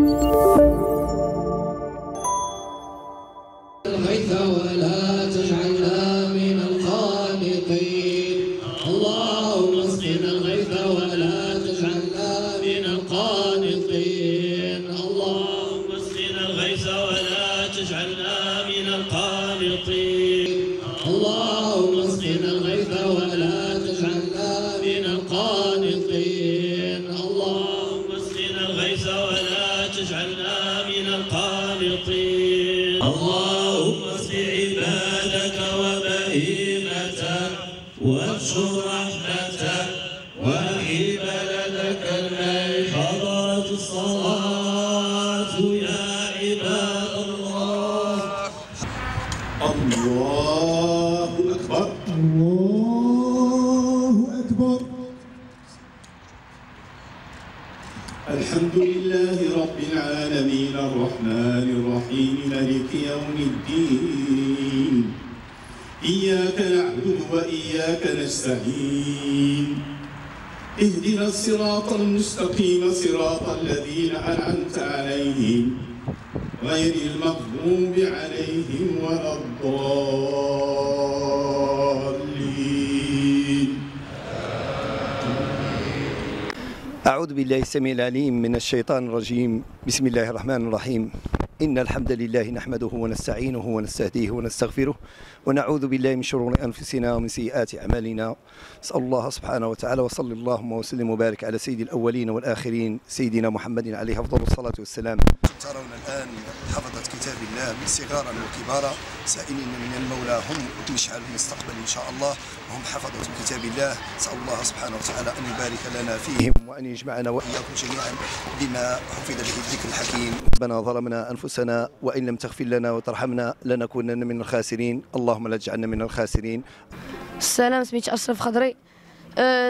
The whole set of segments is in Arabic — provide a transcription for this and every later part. الغيث ولا تجعلنا من القانطين. اللهم اسقنا الغيث ولا تجعلنا من القانطين. اللهم اسقنا الغيث ولا تجعلنا من القانطين. اللهم اسقنا الغيث ولا تجعلنا من القانطين. اللهم اسقنا الغيث ولا تجعلنا من القانطين. اللهم اسق عبادك وبهيمتك وانشر رحمتك واحي بلدك الميت. حضرت الصلاة يا عباد الله. الله أكبر. الله أكبر. الحمد لله رب العالمين الرحمن الرحيم مالك يوم الدين. إياك نعبد وإياك نستعين. اهدنا الصراط المستقيم صراط الذين أنعمت عليهم غير المغضوب عليهم ولا الضالين. أعوذ بالله السميع العليم من الشيطان الرجيم. بسم الله الرحمن الرحيم. إن الحمد لله نحمده ونستعينه ونستهديه ونستغفره ونعوذ بالله من شرور أنفسنا ومن سيئات أعمالنا. أسأل الله سبحانه وتعالى وصلى اللهم وسلم وبارك على سيد الأولين والآخرين سيدنا محمد عليه أفضل الصلاة والسلام. ترون الآن حفظة كتاب الله من صغارا وكبارا سائلين من المولى هم مشعل المستقبل إن شاء الله وهم حفظة كتاب الله. أسأل الله سبحانه وتعالى أن يبارك لنا فيهم وأن يجمعنا وإياكم جميعا بما حفظ به الذكر الحكيم. ربنا ظلمنا أنفسنا وإن لم تغفر لنا وترحمنا لنكونن من الخاسرين. اللهم لا تجعلنا من الخاسرين. السلام، سميتي أشرف خضري.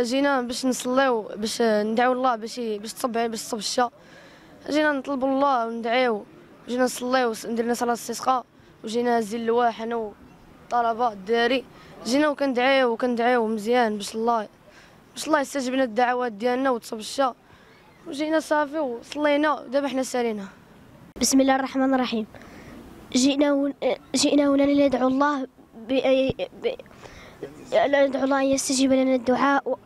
جينا باش نصليو باش ندعو الله باش تصب الشتاء. جينا نطلبوا الله وندعيو، جينا نصليو درنا صلاة الاستسقاء وجينا هازين اللواح انا والطلبة الداري. جينا وكندعيو مزيان باش الله يستجيب لنا الدعوات ديالنا وتصب الشتاء. وجينا صافي وصلينا ودابا حنا سالينا. بسم الله الرحمن الرحيم. جئنا هنا لندعو الله أن يستجيب لنا الدعاء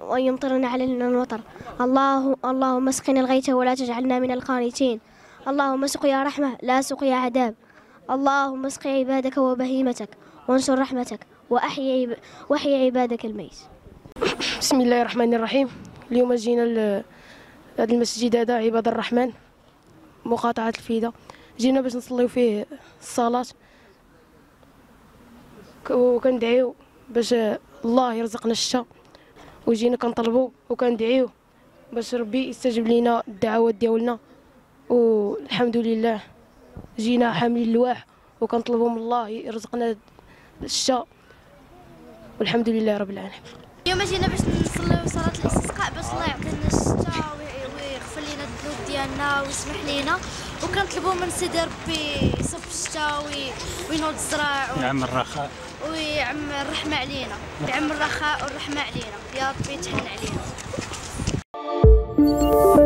وأن يمطرنا علينا المطر. اللهم اسقنا الغيث ولا تجعلنا من القانتين. اللهم سقيا رحمة لا سقيا عذاب. اللهم اسق عبادك وبهيمتك وانشر رحمتك وأحيي عبادك الميت. بسم الله الرحمن الرحيم. اليوم جينا لهذا المسجد هذا عباد الرحمن مقاطعة الفداء. جينا باش نصليو فيه الصلاة وكندعيو باش الله يرزقنا الشتاء. وجينا كنطلبو وكندعيو باش ربي يستجيب لينا الدعوات ديالنا. والحمد لله جينا حاملين اللواح وكنطلبو من الله يرزقنا الشتاء والحمد لله رب العالمين. اليوم جينا باش نصليو صلاة الاستسقاء باش الله يعطينا الشتاء ويسمح لينا. وكنطلبوا من سيدي ربي يصب الشتاء وينوض الزراع ويعمر الرخاء ويعمر الرحمه علينا، يعمر الرخاء والرحمه علينا يا ربي تحن علينا.